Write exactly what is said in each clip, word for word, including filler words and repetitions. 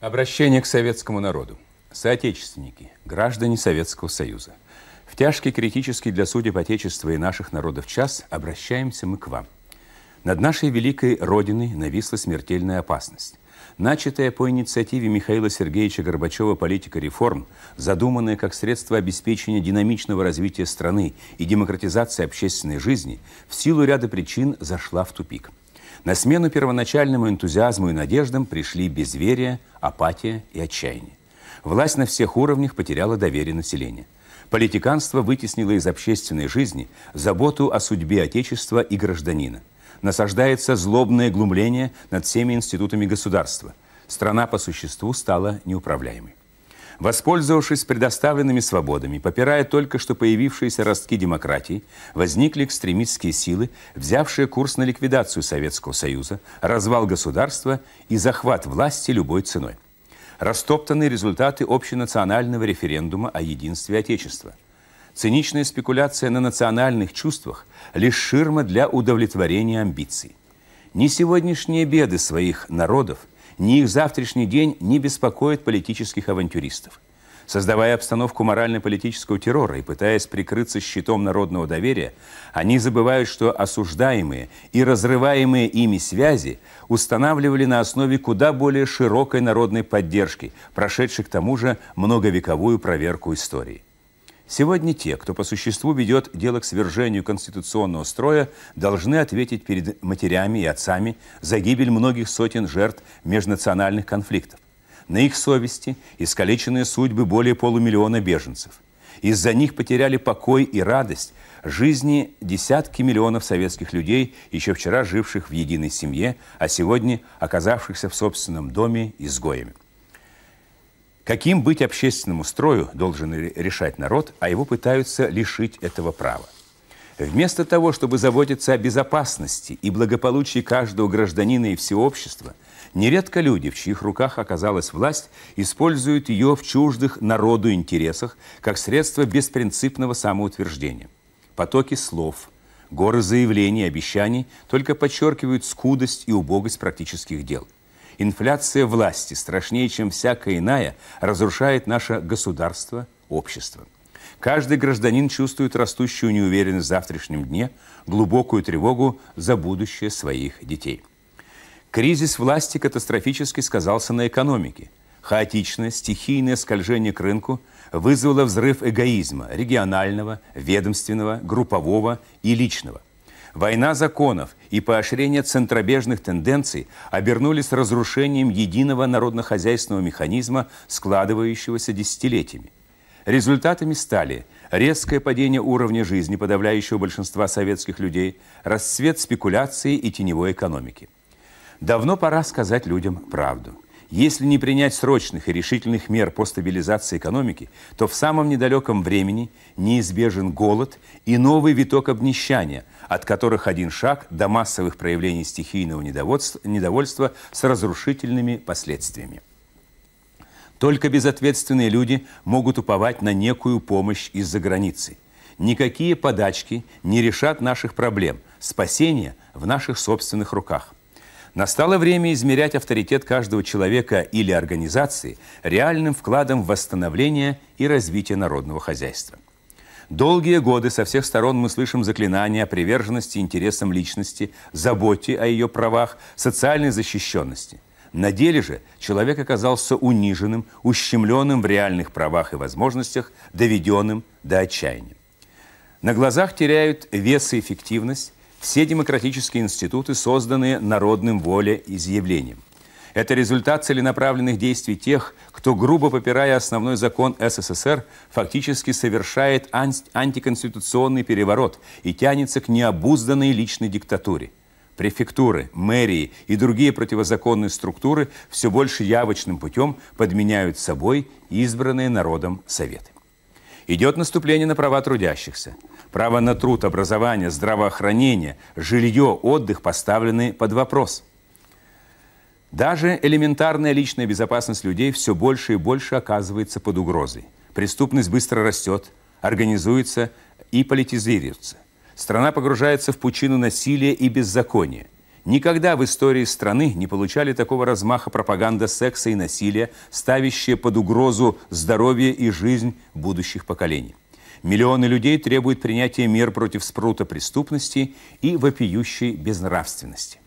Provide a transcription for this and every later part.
Обращение к советскому народу. Соотечественники, граждане Советского Союза. В тяжкий, критический для судеб Отечества и наших народов час обращаемся мы к вам. Над нашей великой Родиной нависла смертельная опасность. Начатая по инициативе Михаила Сергеевича Горбачева политика реформ, задуманная как средство обеспечения динамичного развития страны и демократизации общественной жизни, в силу ряда причин зашла в тупик. На смену первоначальному энтузиазму и надеждам пришли безверие, апатия и отчаяние. Власть на всех уровнях потеряла доверие населения. Политиканство вытеснило из общественной жизни заботу о судьбе Отечества и гражданина. Насаждается злобное глумление над всеми институтами государства. Страна по существу стала неуправляемой. Воспользовавшись предоставленными свободами, попирая только что появившиеся ростки демократии, возникли экстремистские силы, взявшие курс на ликвидацию Советского Союза, развал государства и захват власти любой ценой. Растоптаны результаты общенационального референдума о единстве Отечества. Циничная спекуляция на национальных чувствах – лишь ширма для удовлетворения амбиций. Ни сегодняшние беды своих народов, ни их завтрашний день не беспокоят политических авантюристов. Создавая обстановку морально-политического террора и пытаясь прикрыться щитом народного доверия, они забывают, что осуждаемые и разрываемые ими связи устанавливали на основе куда более широкой народной поддержки, прошедшей к тому же многовековую проверку истории. Сегодня те, кто по существу ведет дело к свержению конституционного строя, должны ответить перед матерями и отцами за гибель многих сотен жертв межнациональных конфликтов. На их совести искалеченные судьбы более полумиллиона беженцев. Из-за них потеряли покой и радость жизни десятки миллионов советских людей, еще вчера живших в единой семье, а сегодня оказавшихся в собственном доме изгоями. Каким быть общественному строю, должен решать народ, а его пытаются лишить этого права. Вместо того, чтобы заботиться о безопасности и благополучии каждого гражданина и всего общества, нередко люди, в чьих руках оказалась власть, используют ее в чуждых народу интересах как средство беспринципного самоутверждения. Потоки слов, горы заявлений и обещаний только подчеркивают скудость и убогость практических дел. Инфляция власти, страшнее, чем всякая иная, разрушает наше государство, общество. Каждый гражданин чувствует растущую неуверенность в завтрашнем дне, глубокую тревогу за будущее своих детей. Кризис власти катастрофически сказался на экономике. Хаотичное, стихийное скольжение к рынку вызвало взрыв эгоизма – регионального, ведомственного, группового и личного. Война законов и поощрение центробежных тенденций обернулись разрушением единого народно-хозяйственного механизма, складывающегося десятилетиями. Результатами стали резкое падение уровня жизни подавляющего большинства советских людей, расцвет спекуляции и теневой экономики. Давно пора сказать людям правду. Если не принять срочных и решительных мер по стабилизации экономики, то в самом недалеком времени неизбежен голод и новый виток обнищания, от которых один шаг до массовых проявлений стихийного недовольства с разрушительными последствиями. Только безответственные люди могут уповать на некую помощь из-за границы. Никакие подачки не решат наших проблем. Спасение в наших собственных руках. Настало время измерять авторитет каждого человека или организации реальным вкладом в восстановление и развитие народного хозяйства. Долгие годы со всех сторон мы слышим заклинания о приверженности интересам личности, заботе о ее правах, социальной защищенности. На деле же человек оказался униженным, ущемленным в реальных правах и возможностях, доведенным до отчаяния. На глазах теряют вес и эффективность все демократические институты, созданные народным волеизъявлением. Это результат целенаправленных действий тех, кто, грубо попирая основной закон СССР, фактически совершает антиконституционный переворот и тянется к необузданной личной диктатуре. Префектуры, мэрии и другие противозаконные структуры все больше явочным путем подменяют собой избранные народом советы. Идет наступление на права трудящихся. Право на труд, образование, здравоохранение, жилье, отдых поставлены под вопрос. Даже элементарная личная безопасность людей все больше и больше оказывается под угрозой. Преступность быстро растет, организуется и политизируется. Страна погружается в пучину насилия и беззакония. Никогда в истории страны не получали такого размаха пропаганда секса и насилия, ставящая под угрозу здоровье и жизнь будущих поколений. Миллионы людей требуют принятия мер против спрута преступности и вопиющей безнравственности.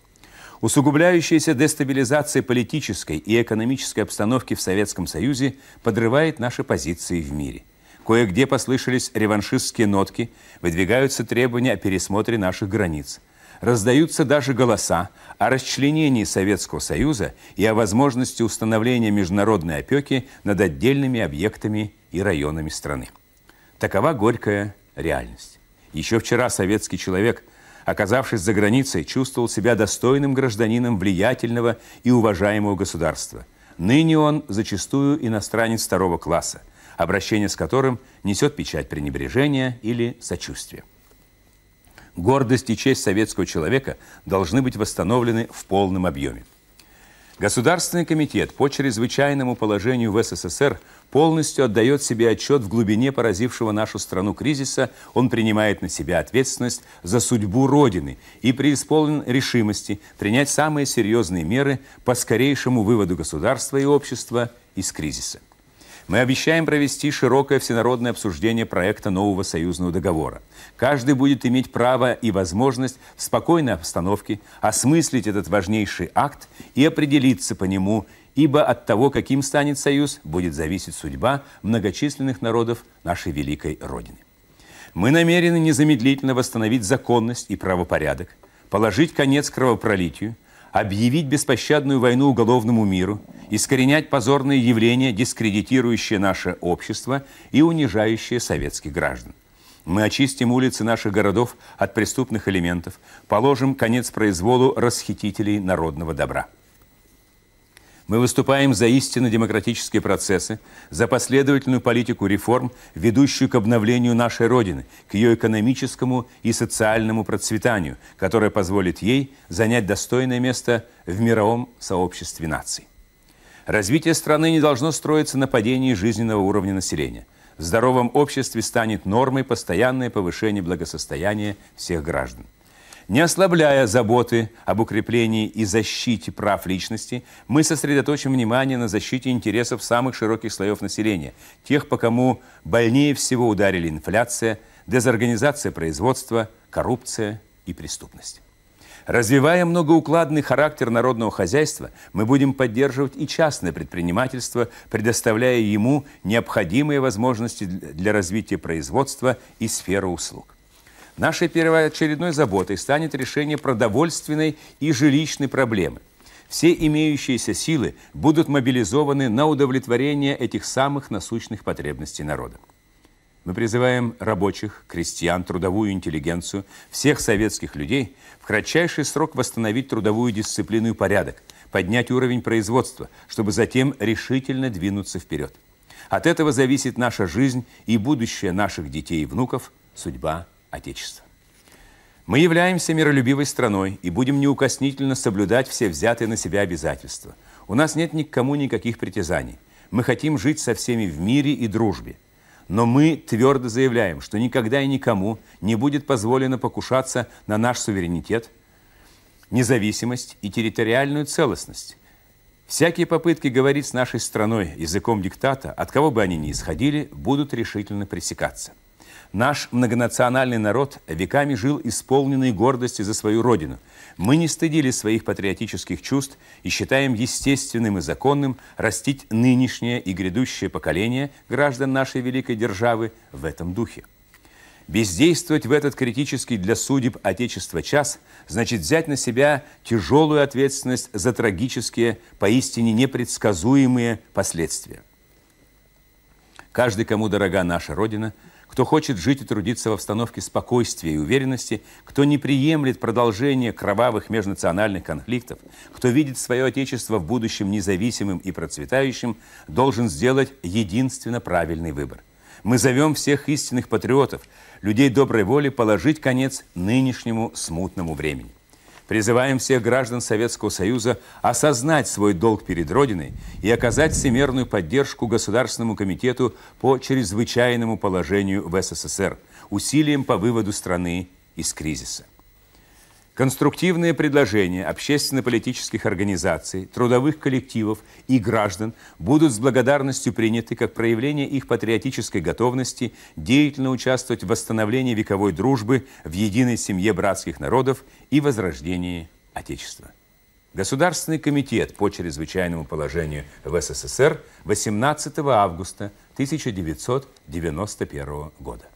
Усугубляющаяся дестабилизация политической и экономической обстановки в Советском Союзе подрывает наши позиции в мире. Кое-где послышались реваншистские нотки, выдвигаются требования о пересмотре наших границ. Раздаются даже голоса о расчленении Советского Союза и о возможности установления международной опеки над отдельными объектами и районами страны. Такова горькая реальность. Еще вчера советский человек, оказавшись за границей, чувствовал себя достойным гражданином влиятельного и уважаемого государства. Ныне он зачастую иностранец второго класса, обращение с которым несет печать пренебрежения или сочувствия. Гордость и честь советского человека должны быть восстановлены в полном объеме. Государственный комитет по чрезвычайному положению в СССР полностью отдает себе отчет в глубине поразившего нашу страну кризиса. Он принимает на себя ответственность за судьбу Родины и преисполнен решимости принять самые серьезные меры по скорейшему выводу государства и общества из кризиса. Мы обещаем провести широкое всенародное обсуждение проекта нового союзного договора. Каждый будет иметь право и возможность в спокойной обстановке осмыслить этот важнейший акт и определиться по нему, ибо от того, каким станет союз, будет зависеть судьба многочисленных народов нашей великой Родины. Мы намерены незамедлительно восстановить законность и правопорядок, положить конец кровопролитию, объявить беспощадную войну уголовному миру, искоренять позорные явления, дискредитирующие наше общество и унижающие советских граждан. Мы очистим улицы наших городов от преступных элементов, положим конец произволу расхитителей народного добра. Мы выступаем за истинно демократические процессы, за последовательную политику реформ, ведущую к обновлению нашей Родины, к ее экономическому и социальному процветанию, которое позволит ей занять достойное место в мировом сообществе наций. Развитие страны не должно строиться на падении жизненного уровня населения. В здоровом обществе станет нормой постоянное повышение благосостояния всех граждан. Не ослабляя заботы об укреплении и защите прав личности, мы сосредоточим внимание на защите интересов самых широких слоев населения, тех, по кому больнее всего ударили инфляция, дезорганизация производства, коррупция и преступность. Развивая многоукладный характер народного хозяйства, мы будем поддерживать и частное предпринимательство, предоставляя ему необходимые возможности для развития производства и сферы услуг. Нашей первоочередной заботой станет решение продовольственной и жилищной проблемы. Все имеющиеся силы будут мобилизованы на удовлетворение этих самых насущных потребностей народа. Мы призываем рабочих, крестьян, трудовую интеллигенцию, всех советских людей в кратчайший срок восстановить трудовую дисциплину и порядок, поднять уровень производства, чтобы затем решительно двинуться вперед. От этого зависит наша жизнь и будущее наших детей и внуков, судьба Отечества. Мы являемся миролюбивой страной и будем неукоснительно соблюдать все взятые на себя обязательства. У нас нет ни к кому никаких притязаний. Мы хотим жить со всеми в мире и дружбе. Но мы твердо заявляем, что никогда и никому не будет позволено покушаться на наш суверенитет, независимость и территориальную целостность. Всякие попытки говорить с нашей страной языком диктата, от кого бы они ни исходили, будут решительно пресекаться. Наш многонациональный народ веками жил исполненной гордости за свою Родину. Мы не стыдили своих патриотических чувств и считаем естественным и законным растить нынешнее и грядущее поколение граждан нашей великой державы в этом духе. Бездействовать в этот критический для судеб Отечества час значит взять на себя тяжелую ответственность за трагические, поистине непредсказуемые последствия. Каждый, кому дорога наша Родина, кто хочет жить и трудиться в обстановке спокойствия и уверенности, кто не приемлет продолжение кровавых межнациональных конфликтов, кто видит свое Отечество в будущем независимым и процветающим, должен сделать единственно правильный выбор. Мы зовем всех истинных патриотов, людей доброй воли, положить конец нынешнему смутному времени. Призываем всех граждан Советского Союза осознать свой долг перед Родиной и оказать всемерную поддержку Государственному комитету по чрезвычайному положению в СССР, усилиям по выводу страны из кризиса. Конструктивные предложения общественно-политических организаций, трудовых коллективов и граждан будут с благодарностью приняты как проявление их патриотической готовности деятельно участвовать в восстановлении вековой дружбы в единой семье братских народов и возрождении Отечества. Государственный комитет по чрезвычайному положению в СССР восемнадцатого августа тысяча девятьсот девяносто первого года.